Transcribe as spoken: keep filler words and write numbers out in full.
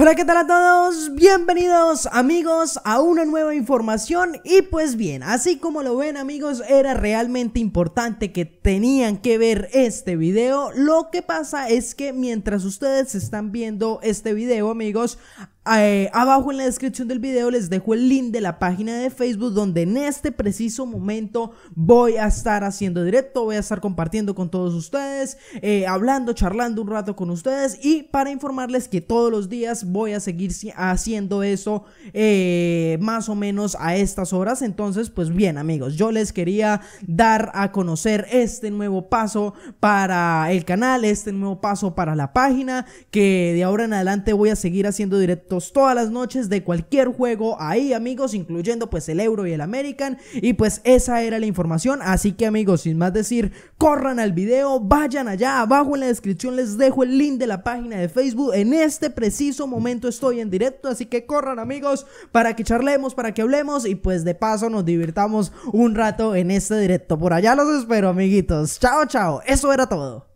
Hola, ¿qué tal a todos? Bienvenidos amigos a una nueva información. Y pues bien, así como lo ven amigos, era realmente importante que tenían que ver este video. Lo que pasa es que mientras ustedes están viendo este video amigos, Eh, abajo en la descripción del video les dejo el link de la página de Facebook, donde en este preciso momento voy a estar haciendo directo, voy a estar compartiendo con todos ustedes, eh, hablando, charlando un rato con ustedes, y para informarles que todos los días voy a seguir haciendo eso eh, más o menos a estas horas. Entonces pues bien amigos, yo les quería dar a conocer este nuevo paso para el canal, este nuevo paso para la página, que de ahora en adelante voy a seguir haciendo directo todas las noches de cualquier juego ahí amigos, incluyendo pues el Euro y el American. Y pues esa era la información, así que amigos, sin más decir, corran al video, vayan allá, abajo en la descripción les dejo el link de la página de Facebook. En este preciso momento estoy en directo, así que corran amigos, para que charlemos, para que hablemos, y pues de paso nos divirtamos un rato en este directo. Por allá los espero amiguitos, chao chao, eso era todo.